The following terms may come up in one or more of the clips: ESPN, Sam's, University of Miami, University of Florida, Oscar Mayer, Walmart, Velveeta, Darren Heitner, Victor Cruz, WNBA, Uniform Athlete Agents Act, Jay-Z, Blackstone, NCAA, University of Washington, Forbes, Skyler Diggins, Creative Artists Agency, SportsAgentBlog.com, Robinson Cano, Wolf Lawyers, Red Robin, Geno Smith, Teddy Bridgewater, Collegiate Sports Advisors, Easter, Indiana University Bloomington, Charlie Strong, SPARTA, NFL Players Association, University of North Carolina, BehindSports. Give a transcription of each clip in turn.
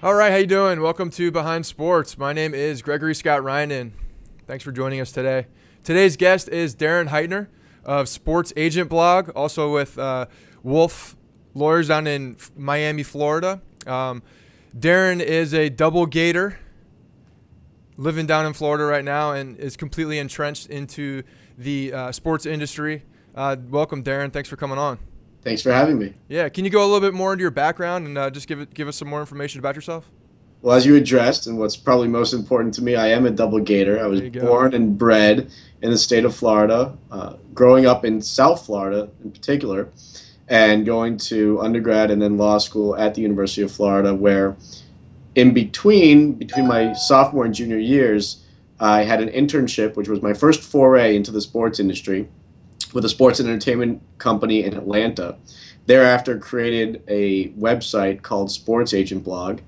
All right, how you doing? Welcome to Behind Sports. My name is Gregory Scott Ryan, and thanks for joining us today. Today's guest is Darren Heitner of Sports Agent Blog, also with Wolf Lawyers down in Miami, Florida. Darren is a double gator living down in Florida right now and is completely entrenched into the sports industry. Welcome, Darren. Thanks for coming on. Thanks for having me. Yeah, can you go a little bit more into your background and just give us some more information about yourself? Well, as you addressed, and what's probably most important to me, I am a double gator. I was born and bred in the state of Florida, growing up in South Florida in particular, and going to undergrad and then law school at the University of Florida, where in between my sophomore and junior years, I had an internship, which was my first foray into the sports industry, with a sports and entertainment company in Atlanta. Thereafter, created a website called Sports Agent Blog,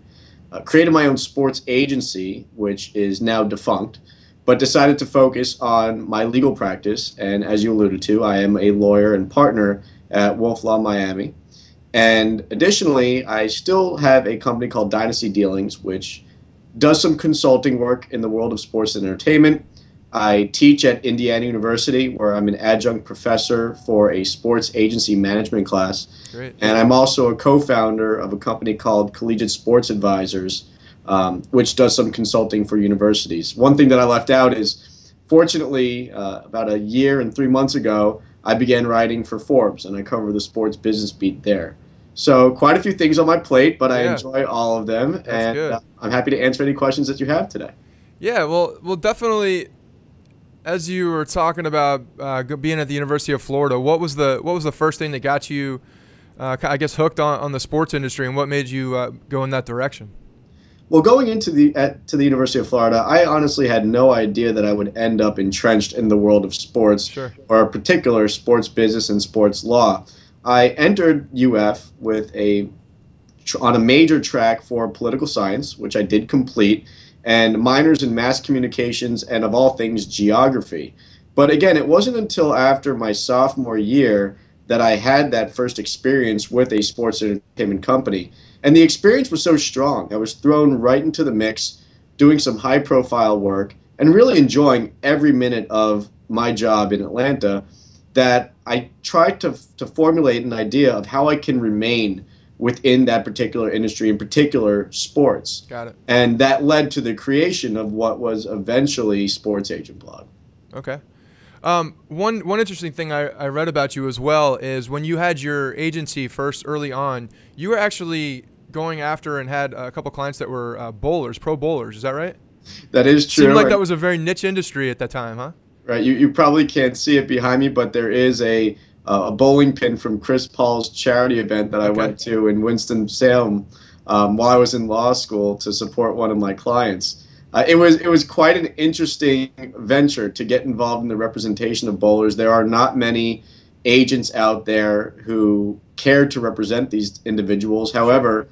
created my own sports agency, which is now defunct, but decided to focus on my legal practice. And as you alluded to, I am a lawyer and partner at Wolf Law Miami. And additionally, I still have a company called Dynasty Dealings, which does some consulting work in the world of sports and entertainment. I teach at Indiana University, where I'm an adjunct professor for a sports agency management class. Great. And I'm also a co-founder of a company called Collegiate Sports Advisors, which does some consulting for universities. One thing that I left out is, fortunately, about a year and 3 months ago, I began writing for Forbes, and I cover the sports business beat there. So quite a few things on my plate, but I enjoy all of them. That's good. I'm happy to answer any questions that you have today. Yeah, well, definitely. As you were talking about being at the University of Florida, what was the first thing that got you, I guess, hooked on the sports industry, and what made you go in that direction? Well, going into to the University of Florida, I honestly had no idea that I would end up entrenched in the world of sports, or a particular sports business and sports law. I entered UF with on a major track for political science, which I did complete, and minors in mass communications and, of all things, geography. But again, it wasn't until after my sophomore year that I had that first experience with a sports entertainment company. And the experience was so strong. I was thrown right into the mix, doing some high-profile work, and really enjoying every minute of my job in Atlanta, that I tried to formulate an idea of how I can remain within that particular industry, in particular sports. Got it. And that led to the creation of what was eventually Sports Agent Blog. Okay. One interesting thing I read about you as well is when you had your agency first early on, you were actually going after and had a couple clients that were bowlers, pro bowlers. Is that right? That is true. It seemed like that was a very niche industry at that time, huh? Right. You probably can't see it behind me, but there is a bowling pin from Chris Paul's charity event that I went to in Winston-Salem while I was in law school to support one of my clients. It was quite an interesting venture to get involved in the representation of bowlers. There are not many agents out there who care to represent these individuals. However,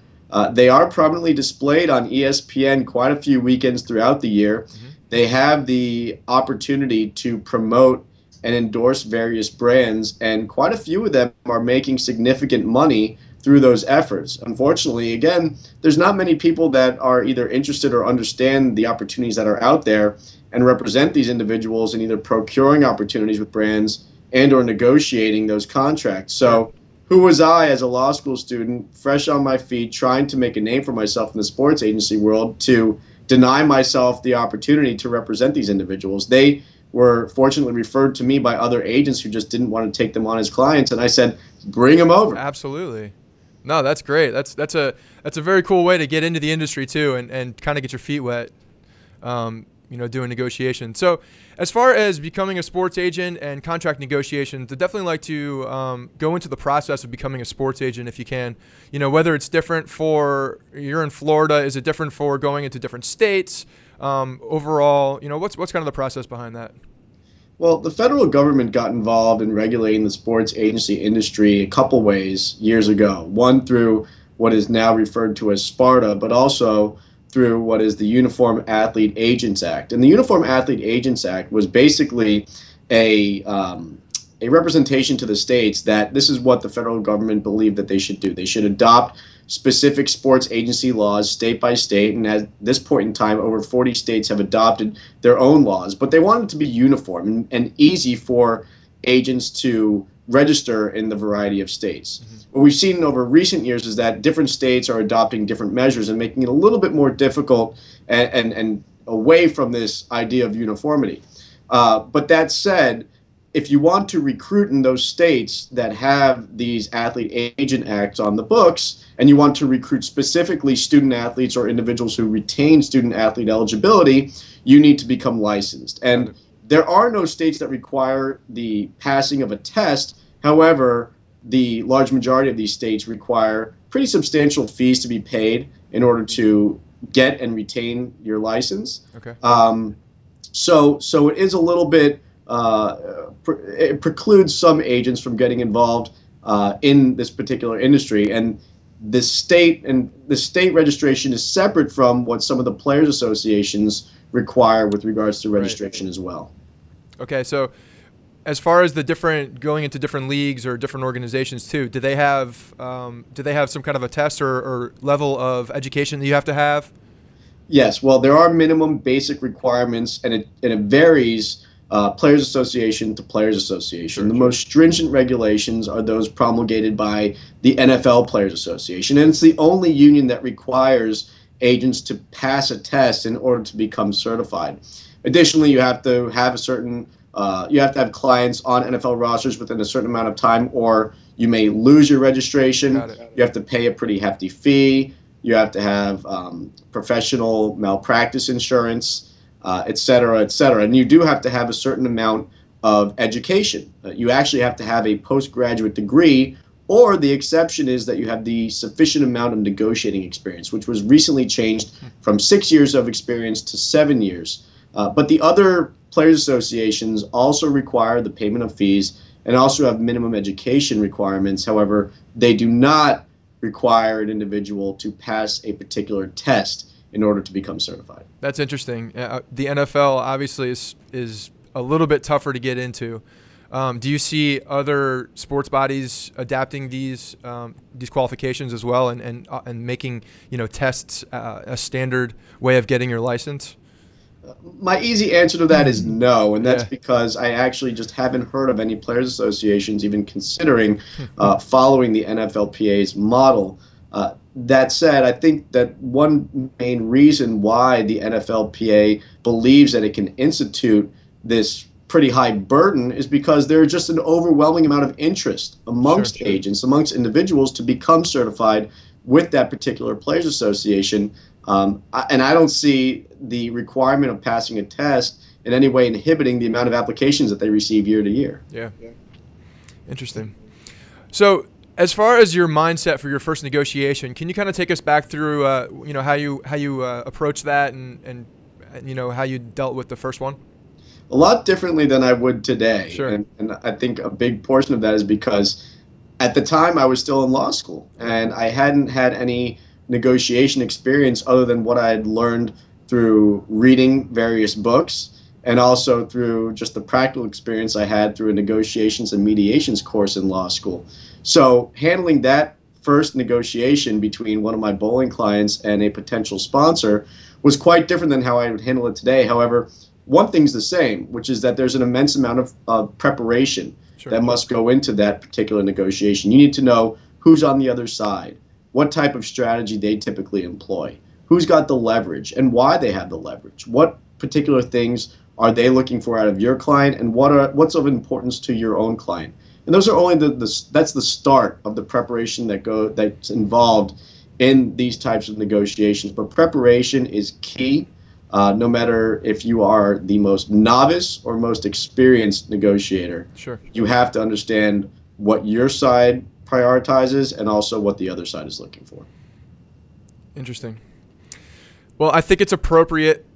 they are prominently displayed on ESPN quite a few weekends throughout the year. Mm-hmm. They have the opportunity to promote and endorse various brands, and quite a few of them are making significant money through those efforts. Unfortunately, again, there's not many people that are either interested or understand the opportunities that are out there and represent these individuals in either procuring opportunities with brands and or negotiating those contracts. So who was I as a law school student, fresh on my feet, trying to make a name for myself in the sports agency world, to deny myself the opportunity to represent these individuals? They were fortunately referred to me by other agents who just didn't want to take them on as clients, and I said, "Bring them over." Absolutely, no, that's great. That's a very cool way to get into the industry too, and kind of get your feet wet, you know, doing negotiations. So, as far as becoming a sports agent and contract negotiations, I definitely like to go into the process of becoming a sports agent if you can. You know, whether it's different for you're in Florida, is it different for going into different states? Overall, you know, what's kind of the process behind that? Well, the federal government got involved in regulating the sports agency industry a couple ways years ago. One through what is now referred to as SPARTA, but also through what is the Uniform Athlete Agents Act. And the Uniform Athlete Agents Act was basically a representation to the states that this is what the federal government believed that they should do. They should adopt specific sports agency laws state by state, and at this point in time, over 40 states have adopted their own laws. But they wanted it to be uniform and easy for agents to register in the variety of states. Mm-hmm. What we've seen over recent years is that different states are adopting different measures and making it a little bit more difficult and away from this idea of uniformity. But that said, if you want to recruit in those states that have these athlete agent acts on the books, and you want to recruit specifically student athletes or individuals who retain student athlete eligibility, you need to become licensed. And there are no states that require the passing of a test. However, the large majority of these states require pretty substantial fees to be paid in order to get and retain your license. Okay. So it is a little bit it precludes some agents from getting involved in this particular industry, and the state registration is separate from what some of the players associations require with regards to registration as well. Okay, so as far as the different going into different leagues or different organizations too, do they have some kind of a test or level of education that you have to have? Yes, well, there are minimum basic requirements, and it varies players association to players association. Sure. The most stringent regulations are those promulgated by the NFL Players Association, and it's the only union that requires agents to pass a test in order to become certified. Additionally, you have to have a certain you have to have clients on NFL rosters within a certain amount of time, or you may lose your registration. Got it. You have to pay a pretty hefty fee. You have to have professional malpractice insurance, et cetera, et cetera. And you do have to have a certain amount of education. You actually have to have a postgraduate degree, or the exception is that you have the sufficient amount of negotiating experience, which was recently changed from 6 years of experience to 7 years. But the other players' associations also require the payment of fees and also have minimum education requirements. However, they do not require an individual to pass a particular test in order to become certified. That's interesting. The NFL obviously is a little bit tougher to get into. Do you see other sports bodies adapting these qualifications as well, and making, you know, tests a standard way of getting your license? My easy answer to that is no, and that's because I actually just haven't heard of any players associations even considering following the NFLPA's model. That said, I think that one main reason why the NFLPA believes that it can institute this pretty high burden is because there is just an overwhelming amount of interest amongst agents, amongst individuals to become certified with that particular players association. And I don't see the requirement of passing a test in any way inhibiting the amount of applications that they receive year to year. Yeah. Interesting. So as far as your mindset for your first negotiation, can you kind of take us back through, how you approached that and how you dealt with the first one? A lot differently than I would today. Sure. And I think a big portion of that is because at the time I was still in law school and I hadn't had any negotiation experience other than what I had learned through reading various books and also through just the practical experience I had through a negotiations and mediations course in law school. So handling that first negotiation between one of my bowling clients and a potential sponsor was quite different than how I would handle it today. However, one thing's the same, which is that there's an immense amount of preparation that must go into that particular negotiation. You need to know who's on the other side, what type of strategy they typically employ, who's got the leverage and why they have the leverage, what particular things are they looking for out of your client, and what's of importance to your own client. And those are only that's the start of the preparation that's involved in these types of negotiations. But preparation is key, no matter if you are the most novice or most experienced negotiator. Sure. You have to understand what your side prioritizes and also what the other side is looking for. Interesting. Well, I think it's appropriate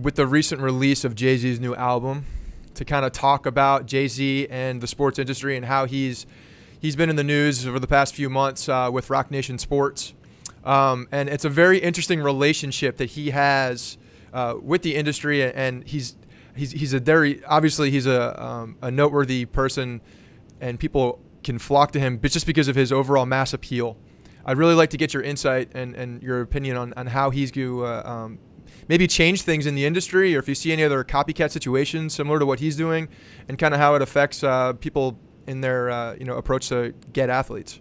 with the recent release of Jay-Z's new album to kind of talk about Jay-Z and the sports industry and how he's been in the news over the past few months with Roc Nation Sports. And it's a very interesting relationship that he has with the industry, and he's he's a very, obviously he's a noteworthy person, and people can flock to him just because of his overall mass appeal. I'd really like to get your insight and your opinion on how he's going to maybe change things in the industry, or if you see any other copycat situations similar to what he's doing, and kind of how it affects people in their approach to get athletes.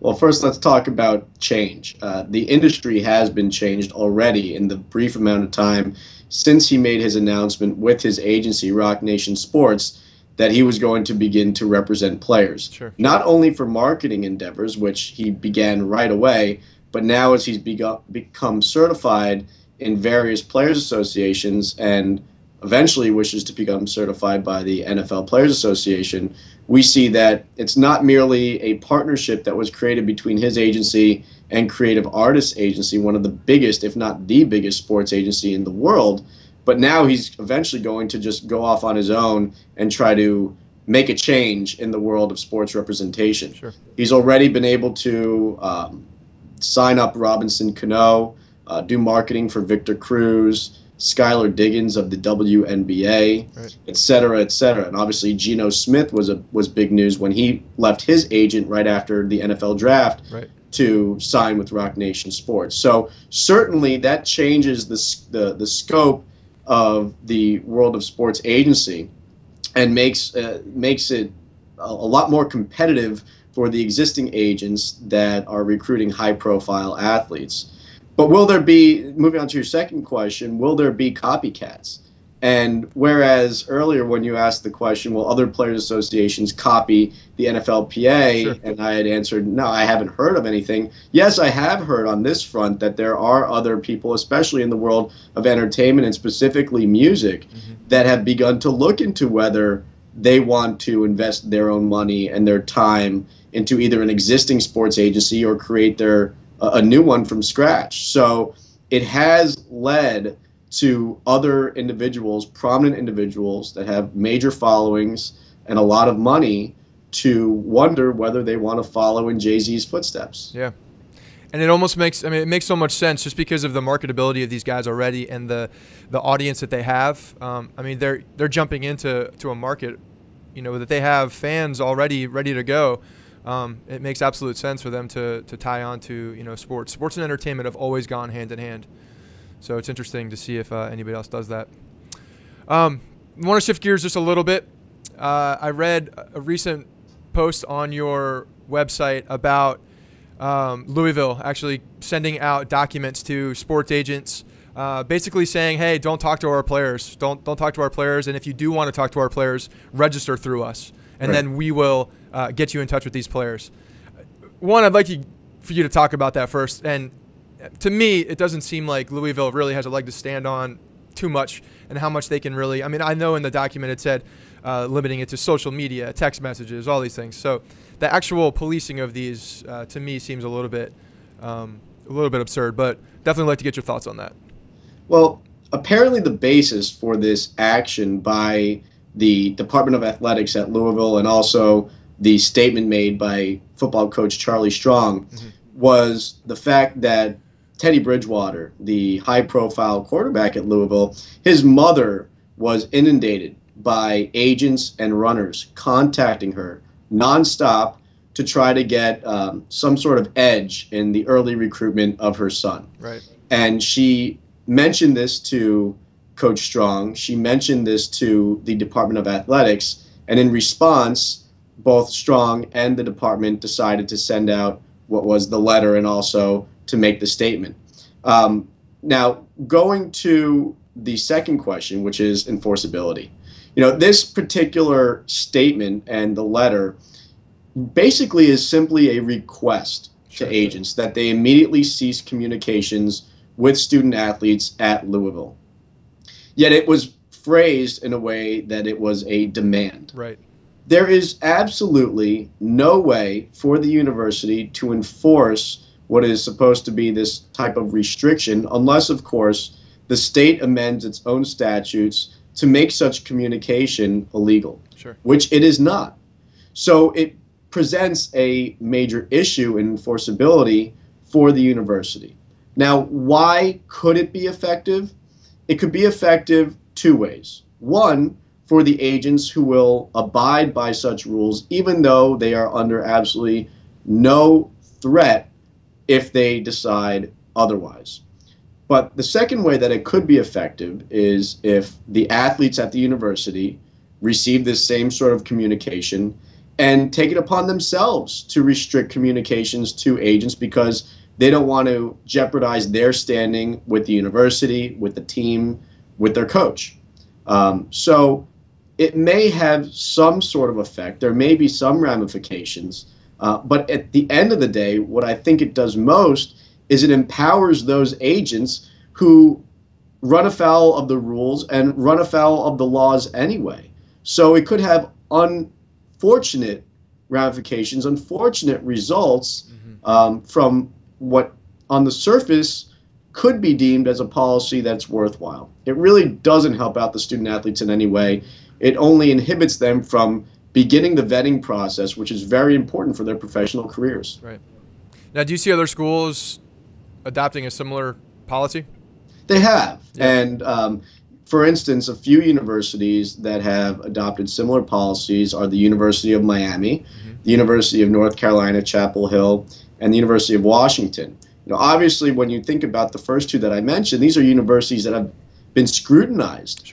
Well, first, let's talk about change. The industry has been changed already in the brief amount of time since he made his announcement with his agency, Roc Nation Sports, that he was going to begin to represent players. Sure. Not only for marketing endeavors, which he began right away, but now as he's become certified in various players associations and eventually wishes to become certified by the NFL Players Association, we see that it's not merely a partnership that was created between his agency and Creative Artists Agency, one of the biggest, if not the biggest, sports agency in the world, but now he's eventually going to just go off on his own and try to make a change in the world of sports representation. Sure. He's already been able to sign up Robinson Cano, do marketing for Victor Cruz, Skyler Diggins of the WNBA, right, et cetera, et cetera. And obviously Geno Smith was big news when he left his agent right after the NFL draft, right, to sign with Roc Nation Sports. So certainly that changes the scope of the world of sports agency and makes it a lot more competitive for the existing agents that are recruiting high-profile athletes. But will there be, moving on to your second question, will there be copycats? And whereas earlier when you asked the question, will other players associations copy the NFLPA? Sure. And I had answered, no, I haven't heard of anything. Yes, I have heard on this front that there are other people, especially in the world of entertainment and specifically music, mm-hmm, that have begun to look into whether they want to invest their own money and their time into either an existing sports agency or create their a new one from scratch. So it has led to other individuals, prominent individuals that have major followings and a lot of money, to wonder whether they want to follow in Jay-Z's footsteps. Yeah. And it almost makes, I mean, it makes so much sense just because of the marketability of these guys already and the audience that they have. I mean, they're jumping into a market, you know, that they have fans already ready to go. It makes absolute sense for them to tie on to, you know, sports. Sports and entertainment have always gone hand in hand. So it's interesting to see if anybody else does that. I want to shift gears just a little bit. I read a recent post on your website about Louisville actually sending out documents to sports agents, basically saying, hey, don't talk to our players. Don't talk to our players. And if you do want to talk to our players, register through us. And right, then we will get you in touch with these players. One, I'd like for you to talk about that first. And to me, it doesn't seem like Louisville really has a leg to stand on too much, and how much they can really, I mean, I know in the document it said limiting it to social media, text messages, all these things. So the actual policing of these, to me, seems a little bit absurd, but definitely like to get your thoughts on that. Well, apparently the basis for this action by the Department of Athletics at Louisville, and also the statement made by football coach Charlie Strong, mm-hmm, was the fact that Teddy Bridgewater, the high-profile quarterback at Louisville, his mother was inundated by agents and runners contacting her nonstop to try to get some sort of edge in the early recruitment of her son. Right. And she mentioned this to Coach Strong, she mentioned this to the Department of Athletics, and in response, both Strong and the department decided to send out what was the letter and also to make the statement. Now, going to the second question, which is enforceability. You know, this particular statement and the letter basically is simply a request to agents that they immediately cease communications with student athletes at Louisville. Yet it was phrased in a way that it was a demand. Right. There is absolutely no way for the university to enforce what is supposed to be this type of restriction unless, of course, the state amends its own statutes to make such communication illegal, sure, which it is not. So it presents a major issue in enforceability for the university. Now, why could it be effective? It could be effective two ways. One, for the agents who will abide by such rules, even though they are under absolutely no threat if they decide otherwise. But the second way that it could be effective is if the athletes at the university receive this same sort of communication and take it upon themselves to restrict communications to agents because they don't want to jeopardize their standing with the university, with the team, with their coach. So it may have some sort of effect. There may be some ramifications. But at the end of the day, what I think it does most is it empowers those agents who run afoul of the rules and run afoul of the laws anyway. So it could have unfortunate ramifications, unfortunate results from what on the surface could be deemed as a policy that's worthwhile. It really doesn't help out the student athletes in any way. It only inhibits them from beginning the vetting process, which is very important for their professional careers. Right. Now, do you see other schools adopting a similar policy? They have. Yeah. And for instance, a few universities that have adopted similar policies are the University of Miami, the University of North Carolina, Chapel Hill, and the University of Washington. You know, obviously, when you think about the first two that I mentioned, these are universities that have been scrutinized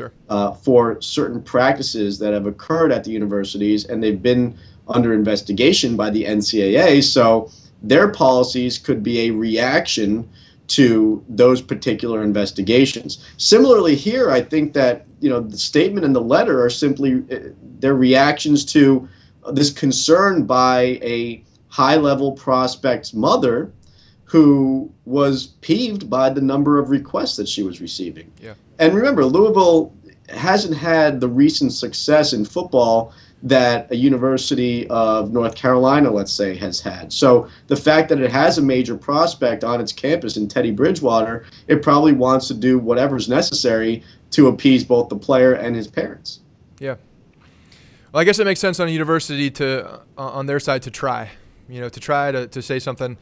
for certain practices that have occurred at the universities, and they've been under investigation by the NCAA. So their policies could be a reaction to those particular investigations. Similarly here, I think that the statement and the letter are simply their reactions to this concern by a high-level prospect's mother who was peeved by the number of requests that she was receiving. Yeah. And remember, Louisville hasn't had the recent success in football that a University of North Carolina, let's say, has had. So the fact that it has a major prospect on its campus in Teddy Bridgewater, it probably wants to do whatever's necessary to appease both the player and his parents. Yeah. Well, I guess it makes sense on a university to, on their side, to try, to try to say something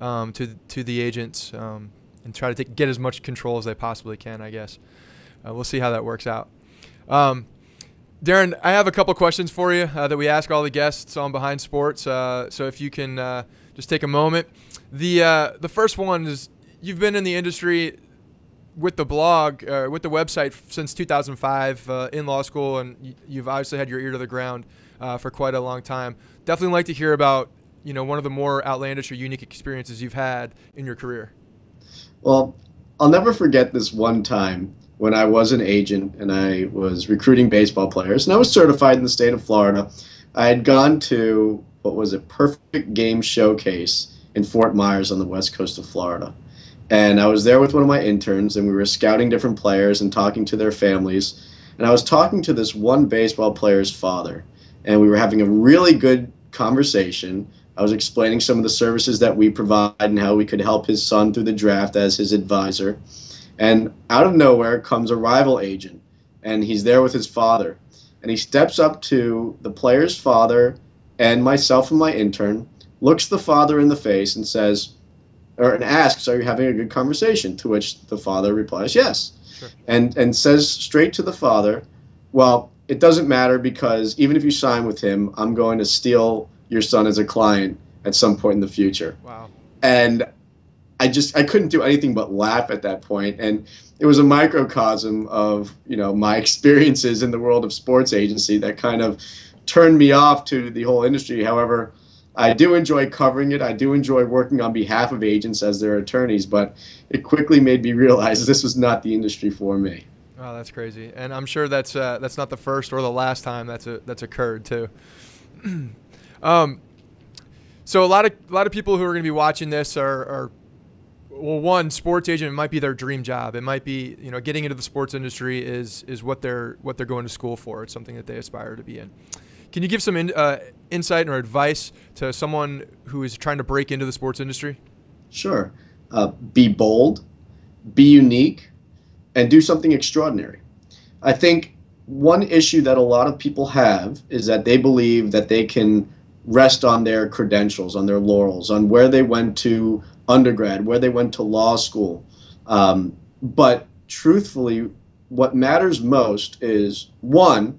to the agents and try to get as much control as they possibly can, I guess. We'll see how that works out. Darren, I have a couple questions for you that we ask all the guests on Behind Sports. So if you can just take a moment. The first one is, you've been in the industry with the blog, with the website, since 2005 in law school, and you've obviously had your ear to the ground for quite a long time. Definitely like to hear about one of the more outlandish or unique experiences you've had in your career. Well, I'll never forget this one time when I was an agent and I was recruiting baseball players, and I was certified in the state of Florida. I had gone to, what was it, Perfect Game Showcase in Fort Myers on the west coast of Florida. And I was there with one of my interns, and we were scouting different players and talking to their families. And I was talking to this one baseball player's father, and we were having a really good conversation. I was explaining some of the services that we provide and how we could help his son through the draft as his advisor. And out of nowhere comes a rival agent, and he's there with his father. And he steps up to the player's father and myself and my intern, looks the father in the face and says, and asks, "Are you having a good conversation?" To which the father replies, "Yes." Sure. And says straight to the father, "Well, it doesn't matter, because even if you sign with him, I'm going to steal your son as a client at some point in the future." Wow. And I couldn't do anything but laugh at that point. And it was a microcosm of, my experiences in the world of sports agency that kind of turned me off to the whole industry. However, I do enjoy covering it. I do enjoy working on behalf of agents as their attorneys, but it quickly made me realize this was not the industry for me. Wow, that's crazy. And I'm sure that's not the first or the last time that's occurred too. So a lot of people who are going to be watching this are well, one, sports agent might be their dream job. It might be, getting into the sports industry is what they're going to school for. It's something that they aspire to be in. Can you give some insight or advice to someone who is trying to break into the sports industry? Sure. Be bold, be unique, and do something extraordinary. I think one issue that a lot of people have is that they believe that they can rest on their credentials, on their laurels, on where they went to undergrad, where they went to law school. But truthfully, what matters most is, one,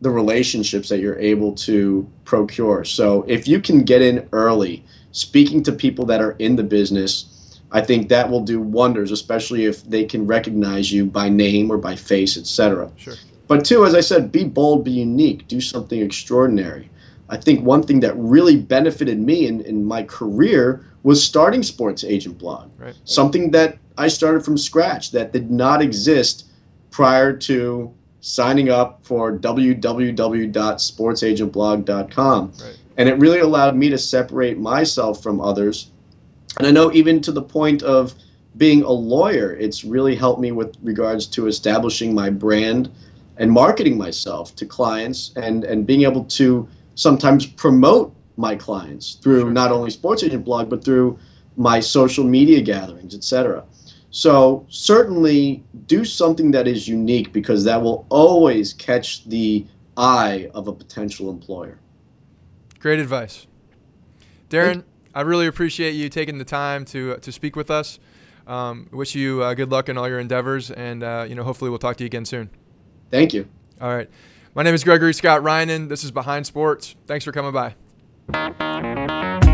the relationships that you're able to procure. So if you can get in early, speaking to people that are in the business, I think that will do wonders, especially if they can recognize you by name or by face, etc. Sure. But two, as I said, be bold, be unique, do something extraordinary. I think one thing that really benefited me in my career was starting Sports Agent Blog, right. Something that I started from scratch that did not exist prior to signing up for www.sportsagentblog.com. Right. And it really allowed me to separate myself from others. And I know even to the point of being a lawyer, it's really helped me with regards to establishing my brand and marketing myself to clients and being able to sometimes promote my clients through sure. not only Sports Agent Blog, but through my social media gatherings, etc. So certainly do something that is unique, because that will always catch the eye of a potential employer. Great advice. Darren, I really appreciate you taking the time to speak with us. Wish you good luck in all your endeavors, and you know, hopefully we'll talk to you again soon. Thank you. All right. My name is Gregory Scott Ryan. This is Behind Sports. Thanks for coming by.